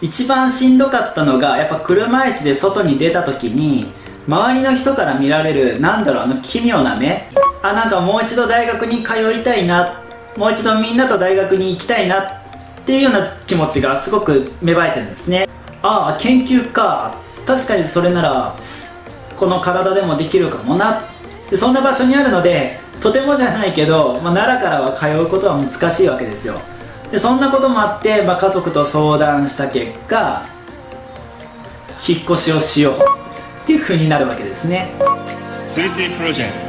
一番しんどかったのがやっぱ車椅子で外に出た時に周りの人から見られる奇妙な目、なんかもう一度大学に通いたいな、もう一度みんなと大学に行きたいなっていうような気持ちがすごく芽生えてるんですね。ああ研究か、確かにそれならこの体でもできるかもな、そんな場所にあるのでとてもじゃないけど、奈良からは通うことは難しいわけですよ。でそんなこともあって、家族と相談した結果引っ越しをしようっていうふうになるわけですね。スイスイプロジェクト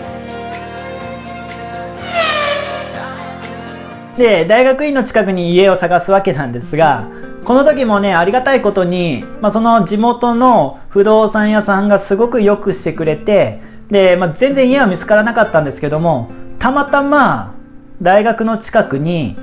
で大学院の近くに家を探すわけなんですが、この時もねありがたいことに、その地元の不動産屋さんがすごくよくしてくれて、で、全然家は見つからなかったんですけども、たまたま大学の近くに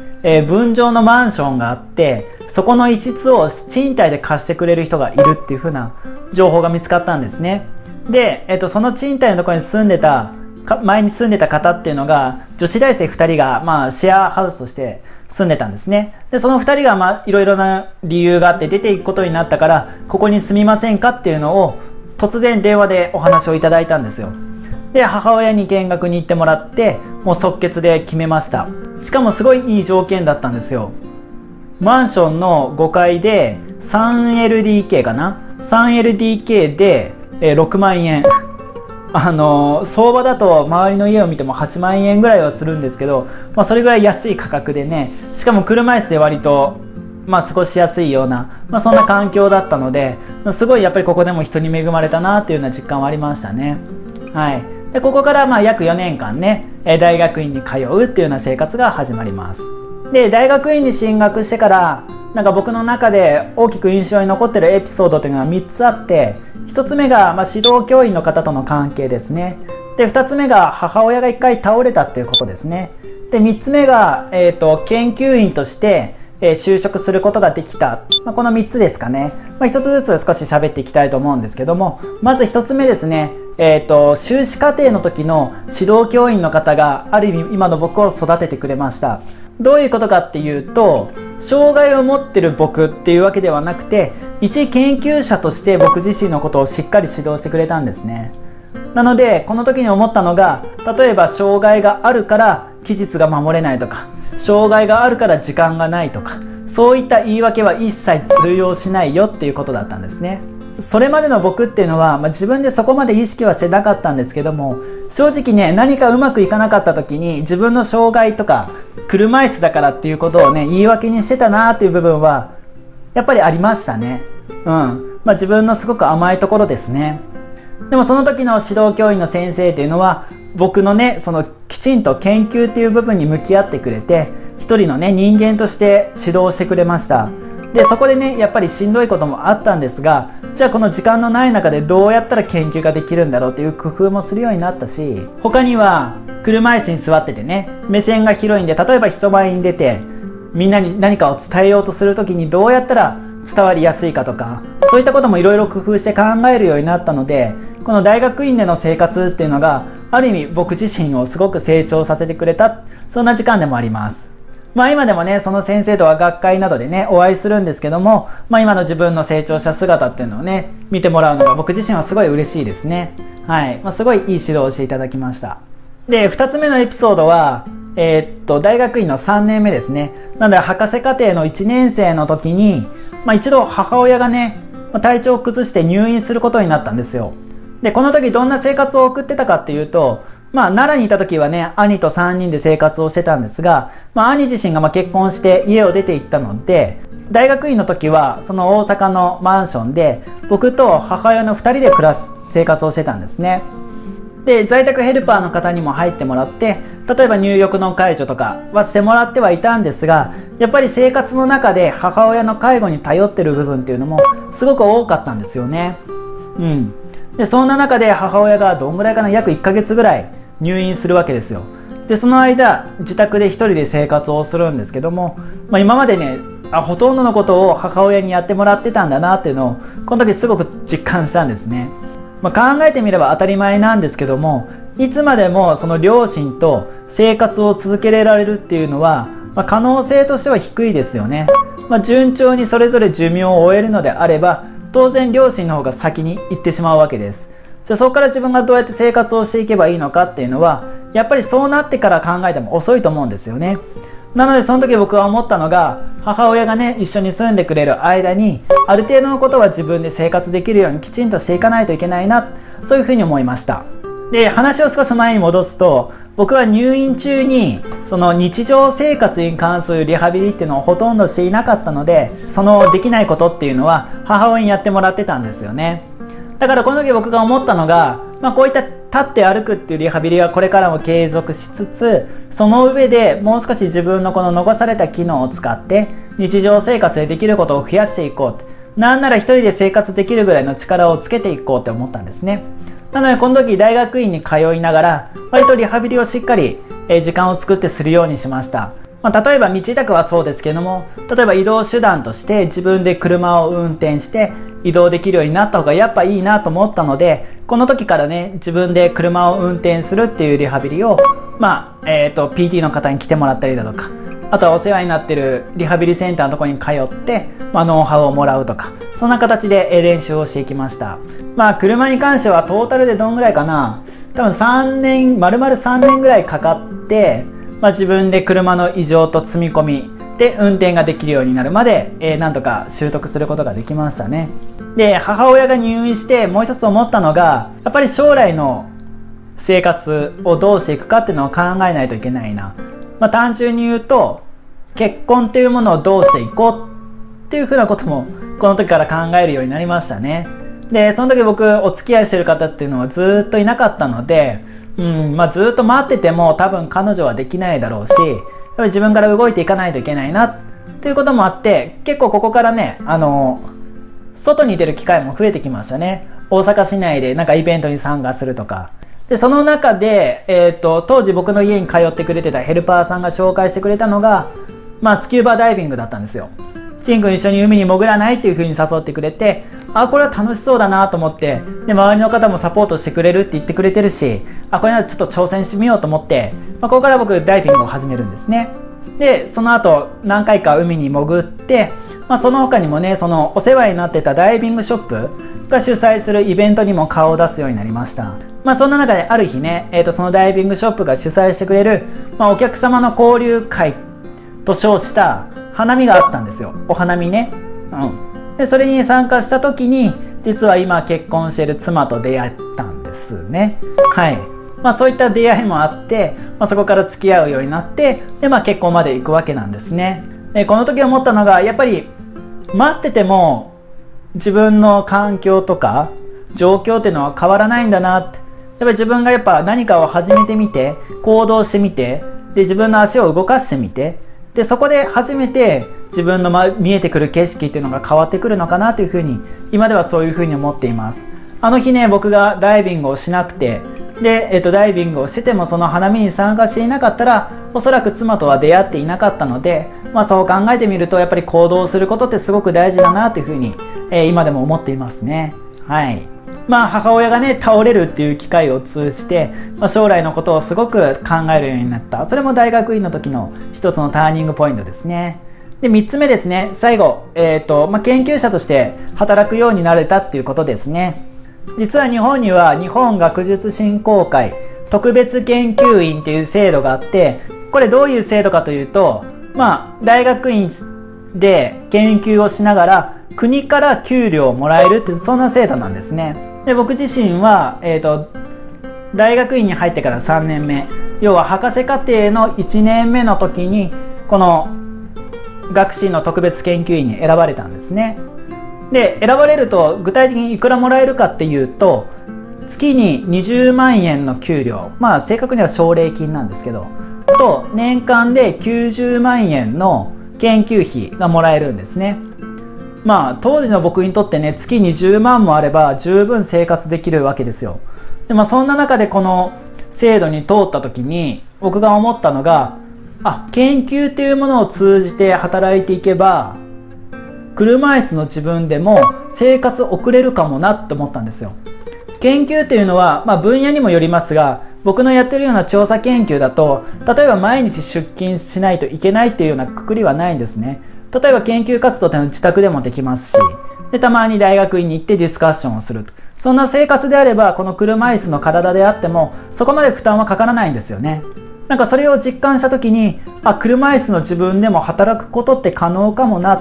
分譲のマンションがあって、そこの一室を賃貸で貸してくれる人がいるっていう風な情報が見つかったんですね。で、その賃貸のところに前に住んでた方っていうのが女子大生2人が、シェアハウスとして住んでたんですね。でその2人がいろいろな理由があって出ていくことになったから、ここに住みませんかっていうのを突然電話でお話をいただいたんですよ。で母親に見学に行ってもらって、もう即決で決めました。しかもすごいいい条件だったんですよ。マンションの5階で 3LDK かな、 3LDK で6万円、相場だと周りの家を見ても8万円ぐらいはするんですけど、それぐらい安い価格でね、しかも車椅子で割と過ごしやすいような、そんな環境だったので、すごいやっぱりここでも人に恵まれたなというような実感はありましたね。はい。でここから約4年間ね大学院に通うっていうような生活が始まります。で大学院に進学してから僕の中で大きく印象に残ってるエピソードというのが3つあって、1つ目が指導教員の方との関係ですね。で2つ目が母親が1回倒れたっていうことですね。で3つ目が、研究員として就職することができた、この3つですかね。1つずつ少し喋っていきたいと思うんですけども、まず1つ目ですね、修士課程の時の指導教員の方がある意味今の僕を育ててくれました。どういうことかっていうと、障害を持ってる僕っていうわけではなくて、一研究者として僕自身のことをしっかり指導してくれたんですね。なのでこの時に思ったのが、例えば障害があるから期日が守れないとか、障害があるから時間がないとか、そういった言い訳は一切通用しないよっていうことだったんですね。それまでの僕っていうのは、自分でそこまで意識はしてなかったんですけども、正直ね何かうまくいかなかった時に自分の障害とか車椅子だからっていうことをね言い訳にしてたなーっていう部分はやっぱりありましたね。自分のすごく甘いところですね。でもその時の指導教員の先生っていうのは僕のねきちんと研究っていう部分に向き合ってくれて、一人のね人間として指導してくれました。でそこでねやっぱりしんどいこともあったんですが、じゃあこの時間のない中でどうやったら研究ができるんだろうっていう工夫もするようになったし、他には車椅子に座っててね目線が広いんで、例えば人前に出てみんなに何かを伝えようとする時にどうやったら伝わりやすいかとか、そういったこともいろいろ工夫して考えるようになったので、この大学院での生活っていうのがある意味僕自身をすごく成長させてくれた、そんな時間でもあります。今でもねその先生とは学会などでねお会いするんですけども、今の自分の成長した姿っていうのをね見てもらうのが僕自身はすごい嬉しいですね。はい、すごいいい指導をしていただきました。で2つ目のエピソードは、大学院の3年目ですね。なので博士課程の1年生の時に、一度母親がね体調を崩して入院することになったんですよ。でこの時どんな生活を送ってたかっていうと、奈良にいた時はね兄と3人で生活をしてたんですが、兄自身が結婚して家を出て行ったので、大学院の時はその大阪のマンションで僕と母親の2人で生活をしてたんですね。で在宅ヘルパーの方にも入ってもらって、例えば入浴の介助とかはしてもらってはいたんですが、やっぱり生活の中で母親の介護に頼ってる部分っていうのもすごく多かったんですよね。でそんな中で母親がどんぐらいかな、約1ヶ月ぐらい入院するわけですよ。でその間自宅で一人で生活をするんですけども、今までねほとんどのことを母親にやってもらってたんだなっていうのをこの時すごく実感したんですね。考えてみれば当たり前なんですけども、いつまでもその両親と生活を続けられるっていうのは、可能性としては低いですよね。順調にそれぞれ寿命を終えるのであれば、当然両親の方が先に行ってしまうわけです。じゃあそこから自分がどうやって生活をしていけばいいのかっていうのは、やっぱりそうなってから考えても遅いと思うんですよね。なのでその時僕は思ったのが、母親がね一緒に住んでくれる間にある程度のことは自分で生活できるようにきちんとしていかないといけないな、そういうふうに思いました。で、話を少し前に戻すと、僕は入院中にその日常生活に関するリハビリっていうのをほとんどしていなかったので、そのできないことっていうのは母親にやってもらってたんですよね。だからこの時僕が思ったのが、こういった立って歩くっていうリハビリはこれからも継続しつつ、その上でもう少し自分のこの残された機能を使って日常生活でできることを増やしていこうって、なんなら一人で生活できるぐらいの力をつけていこうって思ったんですね。なのでこの時大学院に通いながら、割とリハビリをしっかり時間を作ってするようにしました。例えば道委託はそうですけども、例えば移動手段として自分で車を運転して移動できるようになった方がやっぱいいなと思ったので、この時からね自分で車を運転するっていうリハビリを、PT の方に来てもらったりだとか、あとはお世話になってるリハビリセンターのところに通って、ノウハウをもらうとか、そんな形で練習をしていきました。車に関してはトータルでどんぐらいかな、多分丸々3年ぐらいかかって、自分で車の異常と積み込みで運転ができるようになるまで、なんとか習得することができましたね。で、母親が入院してもう一つ思ったのが、やっぱり将来の生活をどうしていくかっていうのを考えないといけないな。単純に言うと、結婚というものをどうしていこうっていうふうなこともこの時から考えるようになりましたね。で、その時僕お付き合いしてる方っていうのはずっといなかったので、ずっと待ってても多分彼女はできないだろうし、やっぱり自分から動いていかないといけないなっていうこともあって、結構ここからね外に出る機会も増えてきましたね。大阪市内でなんかイベントに参加するとか。で、その中で、当時僕の家に通ってくれてたヘルパーさんが紹介してくれたのが、スキューバダイビングだったんですよ。チン君一緒に海に潜らないっていう風に誘ってくれて、これは楽しそうだなと思って、で、周りの方もサポートしてくれるって言ってくれてるし、これならちょっと挑戦してみようと思って、ここから僕ダイビングを始めるんですね。で、その後何回か海に潜って、その他にもね、そのお世話になってたダイビングショップが主催するイベントにも顔を出すようになりました。そんな中である日ね、そのダイビングショップが主催してくれる、お客様の交流会と称した花見があったんですよ。お花見ね。で、それに参加した時に、実は今結婚している妻と出会ったんですね。はい。そういった出会いもあって、そこから付き合うようになって、で、結婚まで行くわけなんですね。で、この時思ったのが、やっぱり待ってても自分の環境とか状況っていうのは変わらないんだなって、やっぱり自分が何かを始めてみて、行動してみて、で、自分の足を動かしてみて、で、そこで初めて自分の見えてくる景色っていうのが変わってくるのかなというふうに、今ではそういうふうに思っています。あの日ね、僕がダイビングをしなくて、で、ダイビングをしててもその花見に参加していなかったら、おそらく妻とは出会っていなかったので、そう考えてみると、やっぱり行動することってすごく大事だなというふうに、今でも思っていますね。はい。母親がね倒れるっていう機会を通じて、将来のことをすごく考えるようになった。それも大学院の時の一つのターニングポイントですね。で、3つ目ですね、最後、研究者として働くようになれたっていうことですね。実は日本には日本学術振興会特別研究員っていう制度があって、これどういう制度かというと、大学院で研究をしながら国から給料をもらえるって、そんな制度なんですね。で、僕自身は、大学院に入ってから3年目、要は博士課程の1年目の時に、この学士の特別研究員に選ばれたんですね。で、選ばれると具体的にいくらもらえるかっていうと、月に20万円の給料、正確には奨励金なんですけど、と年間で90万円の研究費がもらえるんですね。当時の僕にとってね、月20万もあれば十分生活できるわけですよ。で、そんな中でこの制度に通った時に僕が思ったのが、研究っていうものを通じて働いていけば車椅子の自分でも生活送れるかもなって思ったんですよ。研究っていうのは、分野にもよりますが、僕のやってるような調査研究だと、例えば毎日出勤しないといけないっていうようなくくりはないんですね。例えば研究活動っていうのは自宅でもできますし、でたまに大学院に行ってディスカッションをする、そんな生活であればこの車椅子の体であってもそこまで負担はかからないんですよね。なんかそれを実感した時に、あ、車椅子の自分でも働くことって可能かもなっ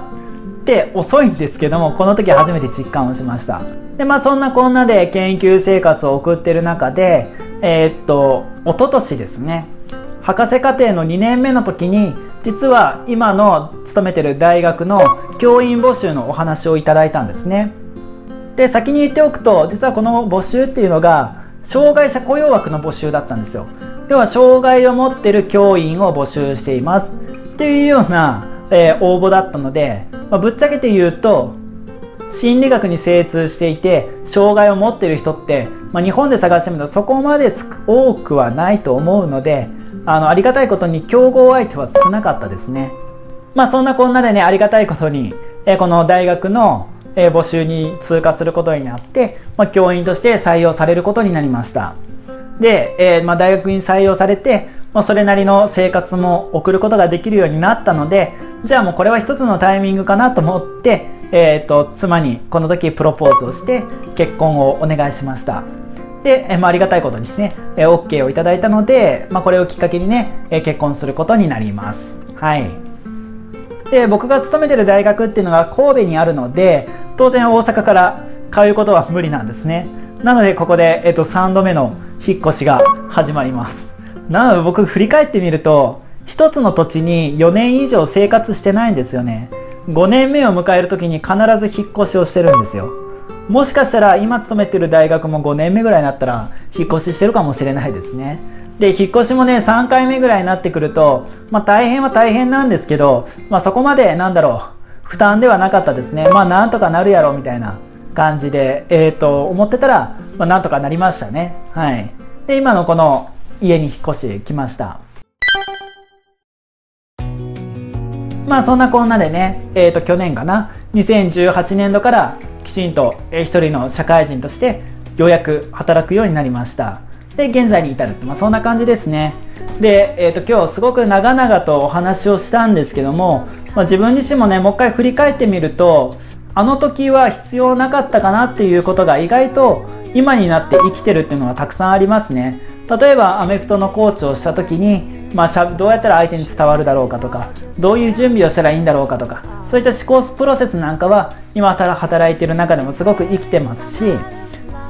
て、遅いんですけどもこの時初めて実感をしました。でまあそんなこんなで研究生活を送ってる中で一昨年ですね、博士課程の2年目の時に実は今の勤めてる大学の教員募集のお話をいただいたんですね。で先に言っておくと、実はこの募集っていうのが障害者雇用枠の募集だったんですよ。要は障害を持ってる教員を募集していますっていうような、応募だったので、まあ、ぶっちゃけて言うと心理学に精通していて障害を持ってる人って、まあ、日本で探してみるとそこまで多くはないと思うので、ありがたいことに競合相手は少なかったですね。まあそんなこんなでね、ありがたいことに、この大学の、募集に通過することになって、まあ、教員として採用されることになりました。で、まあ、大学に採用されて、まあ、それなりの生活も送ることができるようになったので、じゃあもうこれは一つのタイミングかなと思って、妻にこの時プロポーズをして結婚をお願いしました。で、まあ、ありがたいことにね、OK をいただいたので、まあ、これをきっかけにね、結婚することになります。はい。で、僕が勤めてる大学っていうのが神戸にあるので、当然大阪から通うことは無理なんですね。なので、ここで、3度目の引っ越しが始まります。なので、僕振り返ってみると、一つの土地に4年以上生活してないんですよね。5年目を迎える時に必ず引っ越しをしてるんですよ。もしかしたら今勤めてる大学も5年目ぐらいになったら引っ越ししてるかもしれないですね。で、引っ越しもね、3回目ぐらいになってくると、まあ大変は大変なんですけど、まあそこまでなんだろう、負担ではなかったですね。まあなんとかなるやろみたいな感じで、思ってたら、まあなんとかなりましたね。はい。で、今のこの家に引っ越し来ました。まあそんなこんなでね、去年かな、2018年度からきちんと一人の社会人としてようやく働くようになりました。で現在に至る、まあ、そんな感じですね。で、今日すごく長々とお話をしたんですけども、まあ、自分自身もねもう一回振り返ってみると、あの時は必要なかったかなっていうことが意外と今になって生きてるっていうのがたくさんありますね。例えばアメフトのコーチをした時に、まあ、どうやったら相手に伝わるだろうかとか、どういう準備をしたらいいんだろうかとか、そういった思考プロセスなんかは今働いてる中でもすごく生きてますし、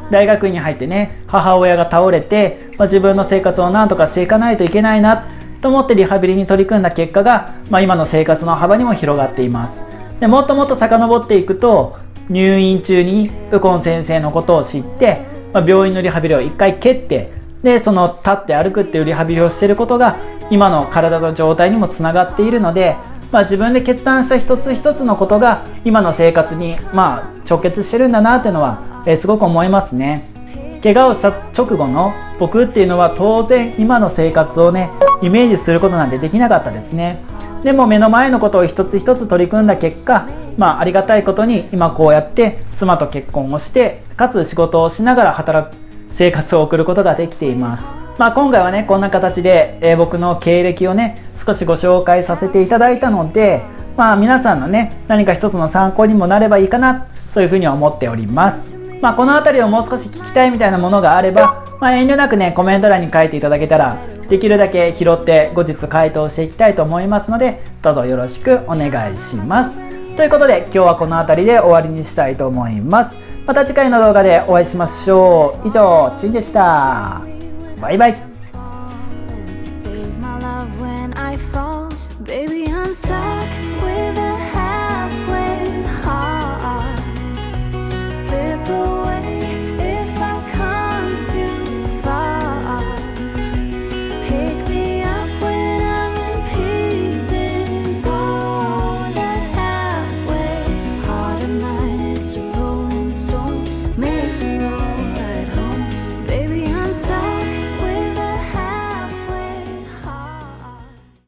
大学院に入ってね、母親が倒れて、まあ、自分の生活を何とかしていかないといけないなと思ってリハビリに取り組んだ結果が、まあ、今の生活の幅にも広がっています。でもっともっと遡っていくと、入院中に右近先生のことを知って、まあ、病院のリハビリを一回蹴って、でその立って歩くっていうリハビリをしていることが今の体の状態にもつながっているので、まあ、自分で決断した一つ一つのことが今の生活にまあ直結してるんだなっていうのは、すごく思いますね。怪我をした直後の僕っていうのは当然今の生活をねイメージすることなんてできなかったですね。でも目の前のことを一つ一つ取り組んだ結果、まあ、ありがたいことに今こうやって妻と結婚をして、かつ仕事をしながら働く生活を送ることができています。まあ、今回はねこんな形で、僕の経歴をね少しご紹介させていただいたので、まあ、皆さんのね何か一つの参考にもなればいいかな、そういうふうに思っております。まあ、この辺りをもう少し聞きたいみたいなものがあれば、まあ、遠慮なくねコメント欄に書いていただけたら、できるだけ拾って後日回答していきたいと思いますので、どうぞよろしくお願いします。ということで今日はこの辺りで終わりにしたいと思います。また次回の動画でお会いしましょう。以上、ちんでした。バイバイ。